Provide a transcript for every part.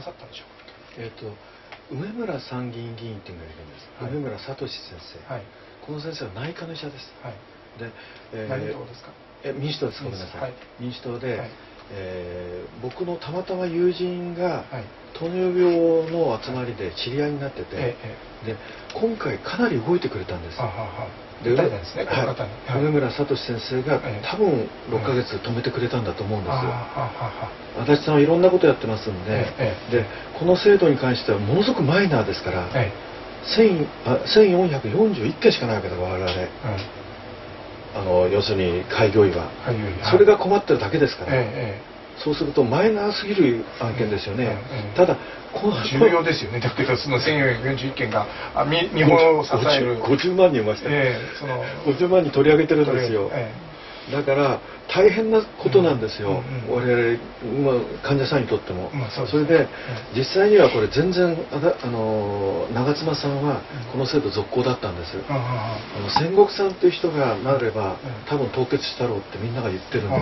なさったんでしょうか。梅村参議院議員っていうのがいるんです。はい、梅村聡先生。はい、この先生は内科の医者です。はい、で、何党ですか？民主党です。ごめんなさい。はい、民主党で、はい、僕のたまたま友人が糖尿病の集まりで知り合いになってて、はい、で今回かなり動いてくれたんです。で、梅村聡先生が多分6ヶ月止めてくれたんだと思うんですよ。足立さんはいろんなことやってますんで、でこの制度に関してはものすごくマイナーですから、1441件しかないわけだから我々、要するに開業医は、それが困ってるだけですから、そうするとマイナーすぎる案件ですよね。ただ重要ですよね。だけどその1441件が日本を支える50万人いました、50万人取り上げてるんですよ。だから大変なことなんですよ、我々患者さんにとっても。それで実際にはこれ全然長妻さんはこの制度続行だったんです。千石さんっていう人がなれば多分凍結したろうってみんなが言ってるんで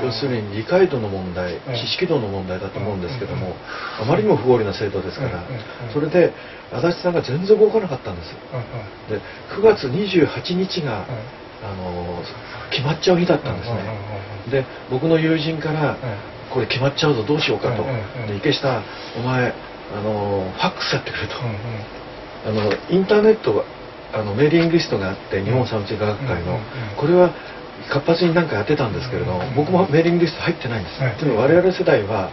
す。要するに理解度の問題、知識度の問題だと思うんですけども、あまりにも不合理な制度ですから。それで足立さんが全然動かなかったんです。で9月28日が決まっちゃう日だったんですね。で僕の友人から「これ決まっちゃうぞどうしようか」と「で池下お前ファックスやってくれ」と「インターネットはメーリングリストがあって日本産地科学会のこれは活発に何かやってたんですけれど僕もメーリングリスト入ってないんです。でも我々世代は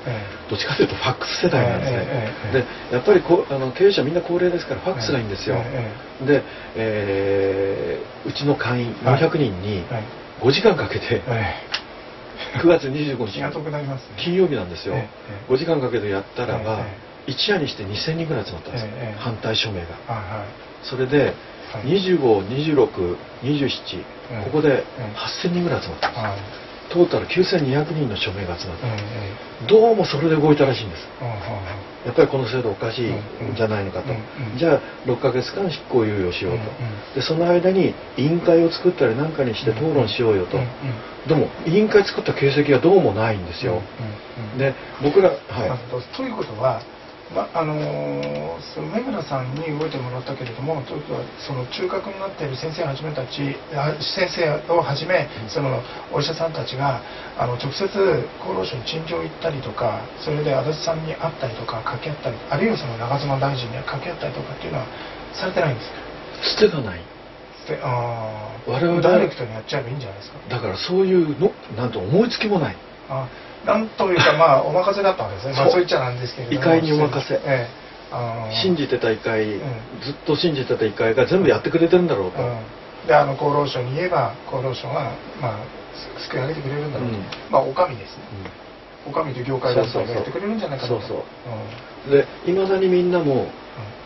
どっちかというとファックス世代なんですね。でやっぱり経営者みんな高齢ですからファックスがいいんですよ。でうちの会員400人に5時間かけて9月25日金曜日なんですよ。5時間かけてやったらば一夜にして2000人ぐらい集まったんです、反対署名が。それで25、26、27ここで8000人ぐらい集まったんです。トータル9200人の署名が集まった、どうもそれで動いたらしいんです。やっぱりこの制度おかしいんじゃないのかと、じゃあ6ヶ月間執行猶予しようと、でその間に委員会を作ったりなんかにして討論しようよと。でも委員会作った形跡がどうもないんですよ。で僕らということは梅村さんに動いてもらったけれども、ということはその中核になっている先生をはじめそのお医者さんたちが直接厚労省に陳情行ったりとか、それで足立さんに会ったりとか掛け合ったり、あるいはその長妻大臣に掛け合ったりとかっていうのはされてないんですか？捨てがない。我々ダイレクトにやっちゃえばいいんじゃないですか。だからそういうのなんと思いつきもない。なんというかお任せだったわけですね。そう言っちゃなんですけど、異界にお任せ、信じてた異界、ずっと信じてた異界が全部やってくれてるんだろうと。で厚労省に言えば厚労省が救い上げてくれるんだろうと。お上ですね、お上と業界団体がやってくれるんじゃないかと。でいまだにみんなも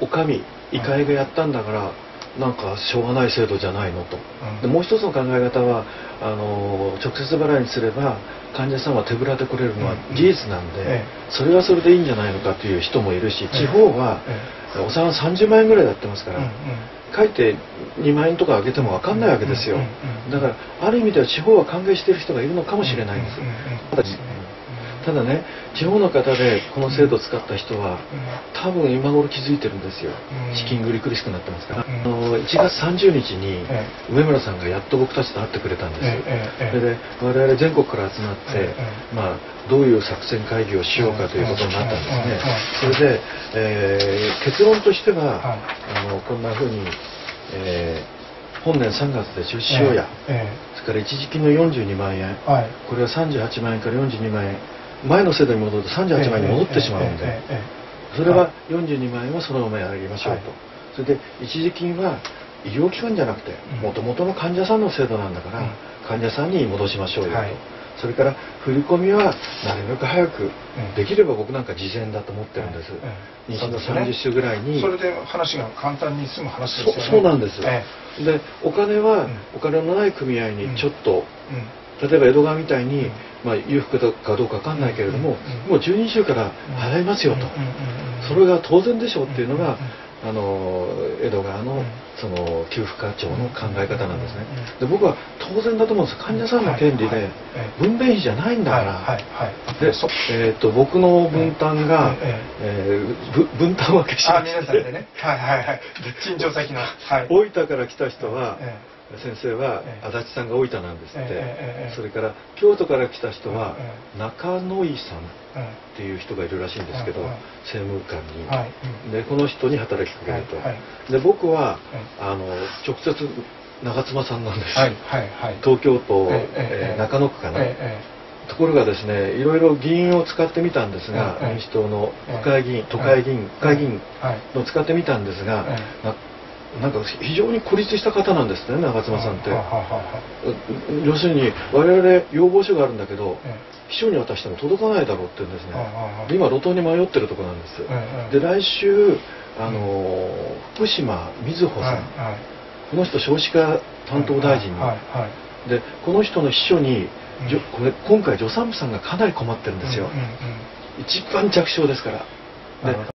お上異界がやったんだからなんかしょうがない制度じゃないのと。でもう一つの考え方は直接払いにすれば患者さんは手ぶらで来れるのは事実なんで、それはそれでいいんじゃないのかという人もいるし、地方はお産30万円ぐらいやってますから、かえって2万円とか上げても分かんないわけですよ。だからある意味では地方は歓迎している人がいるのかもしれないんです。ただね、地方の方でこの制度を使った人は多分今頃気づいてるんですよ。資金繰り苦しくなってますから。1月30日に梅村さんがやっと僕たちと会ってくれたんです。それで我々全国から集まってどういう作戦会議をしようかということになったんですね。それで結論としてはこんなふうに本年3月で中止しようや、それから一時金の42万円、これは38万円から42万円前の制度に戻ると38万円に戻ってしまうので、それは42万円はそのままやりましょうと。それで一時金は医療機関じゃなくてもともとの患者さんの制度なんだから患者さんに戻しましょうよと。それから振り込みはなるべく早く、できれば僕なんか事前だと思ってるんです。妊娠の30週ぐらいにそれで話が簡単に済む話ですよね。そうなんです。でお金はお金のない組合にちょっと例えば江戸川みたいに裕福かどうか分かんないけれどももう12週から払いますよと、それが当然でしょうっていうのが江戸川のその給付課長の考え方なんですね。で、僕は当然だと思うんです。患者さんの権利で分娩費じゃないんだから。で、僕の分担が、分担分けしまして、陳情先の大分から来た人は、先生は足立さんが大分なんですって。それから京都から来た人は中野井さんっていう人がいるらしいんですけど、政務官に。で、この人に働きかけると。で、僕は直接長妻さんなんです。東京都中野区かな。ところがですね、いろいろ議員を使ってみたんですが、民主党の区会議員、都会議員、区会議員を使ってみたんですが、なんか非常に孤立した方なんですね、長妻さんって。要するに我々要望書があるんだけど、秘書に渡しても届かないだろうって言うんですね。今路頭に迷ってるとこなんです。で、来週福島みずほさん、この人少子化担当大臣で、この人の秘書にこれ今回助産婦さんがかなり困ってるんですよ。一番弱小ですから。